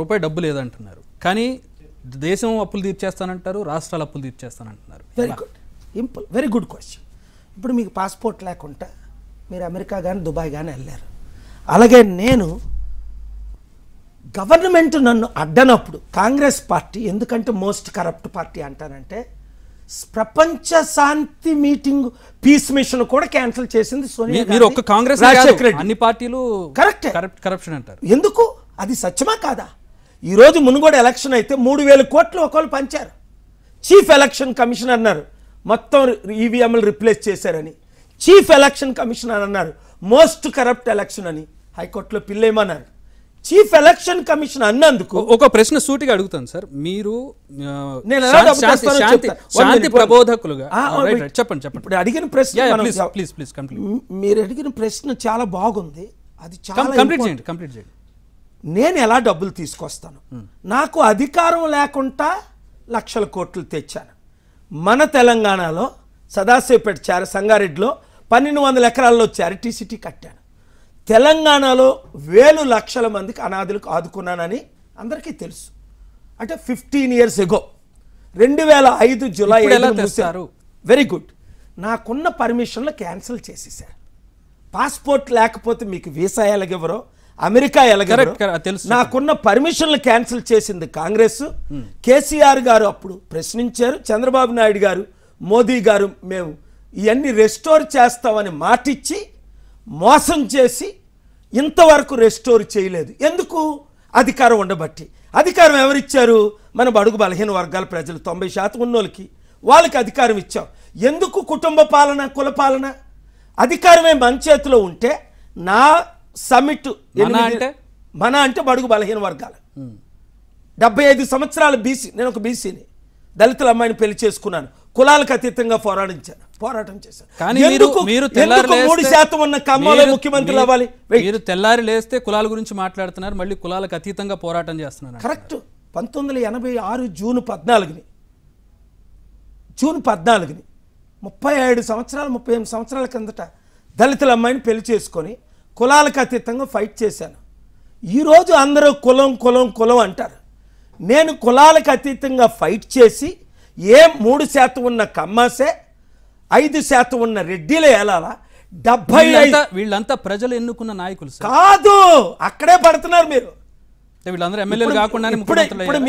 రూపాయి డబ్బు లేదంటున్నారు కానీ దేశం అప్పులు తీర్చేస్తానంటారు రాష్ట్రాల అప్పులు తీర్చేస్తానంటున్నారు very good simple very good question ఇప్పుడు మీకు పాస్‌పోర్ట్ లేకుంటే మీరు అమెరికా గాని దుబాయ్ గాని వెళ్ళారు అలాగే నేను గవర్నమెంట్ నన్ను అడ్డనప్పుడు కాంగ్రెస్ పార్టీ ఎందుకంటే మోస్ట్ కరప్ట్ పార్టీ అంటారంటే ప్రపంచ శాంతి మీటింగ్ పీస్ మిషన్ కూడా క్యాన్సిల్ చేసింది సోనియా గాంధీ మీరు ఒక్క కాంగ్రెస్ కాదు అన్ని పార్టీలు కరెక్ట్ కరప్ట్ కరప్షన్ అంటారు ఎందుకు అది సత్యమా కాదా ఈ రోజు మునుగోడు ఎలక్షన్ అయితే 3000 కోట్లు ఒకళ్ళు పంచారు చీఫ్ ఎలక్షన్ కమిషనర్ అన్నారు మొత్తం ఈవీఎంలు రిప్లేస్ చేశారని చీఫ్ ఎలక్షన్ కమిషనర్ అన్నారు మోస్ట్ కరప్ట్ ఎలక్షన్ అని హైకోర్టులో పిల్లేమన్నారు చీఫ్ ఎలక్షన్ కమిషన్ అన్నందుకు ఒక ప్రశ్న సూటిగా అడుగుతాను సార్ మీరు నేను శాంతి ప్రబోధకులుగా చెప్పండి చెప్పండి ఇప్పుడు అడిగిన ప్రశ్న ప్లీజ్ ప్లీజ్ కంప్లీట్ మీరు అడిగిన ప్రశ్న చాలా బాగుంది అది చాలా కంప్లీట్ చేయండి నేను ఎలా డబ్బులు తీసుకొస్తాను నాకు అధికారం లేకుండా లక్షల కోట్లు తెచ్చాను మన తెలంగాణలో సదాశివపేట చార సంగారెడ్డిలో 1200 ఎకరాల్లో చారిటీ సిటీ కట్టాను తెలంగాణలో వేలు లక్షల మందికి అనాథులకు ఆదుకున్నానని అందరికీ తెలుసు అంటే 15 years ago 2005 July very good నాకున్న పర్మిషన్లు క్యాన్సిల్ చేసేశారు పాస్పోర్ట్ లేకపోతే మీకు వీసా ఎలాగెవరో అమెరికా ఎలాగెవరో నాకున్న పర్మిషన్లు క్యాన్సిల్ చేసింది కాంగ్రెస్ కేసీఆర్ గారు అప్పుడు ప్రశ్నించారు చంద్రబాబు నాయుడు గారు మోదీ గారు మేము ఇవన్నీ రెస్టోర్ చేస్తామని మాటిచ్చి మోసం చేసి ఇంతవరకు రెస్టోర్ చేయలేదు ఎందుకు అధికారం ఉండబట్టి అధికారం ఎవరిచ్చారు మన బడుగు బలహీన వర్గాల ప్రజలు 90% ఉన్నోళ్ళకి వాళ్ళకి అధికారం ఇచ్చాం ఎందుకు కుటుంబ పాలన కుల పాలన అధికారమే మన చేతిలో ఉంటే నా సమిట్ మన అంటే బడుగు బలహీన వర్గాలు 75 సంవత్సరాల బీసీ నేను ఒక బీసీని దళితుల అమ్మాయిని పెళ్లి చేసుకున్నాను కులాలకు అతీతంగా పోరాటం చేశారు కానీ మీరు తెల్లారి 3% ఉన్న కమ్మలే ముఖ్యమంత్రులు అవ్వాలి మీరు తెల్లారి లేస్తే కులాల గురించి మాట్లాడుతున్నారు మళ్ళీ కులాలకు అతీతంగా పోరాటం చేస్తున్నారు కరెక్ట్ 1986 జూన్ 14ని 35 సంవత్సరాల కిందట దళితుల అమ్మాయిని పెళ్లి చేసుకొని కులాలకు అతీతంగా ఫైట్ చేశాను ఈ రోజు అందరూ కులం కులం కులం అంటారు నేను కులాలకు అతీతంగా ఫైట్ చేసి ఏ 3% ఉన్న కమ్మాసే 5% ఉన్న రెడ్డిలే ఏలాలా 75 వీళ్ళంతా ప్రజలు ఎన్నుకున్న నాయకులు కాదు అక్కడే పడుతున్నారు మీరు వీళ్ళందరూ ఎమ్మెల్యేలు కాకుండా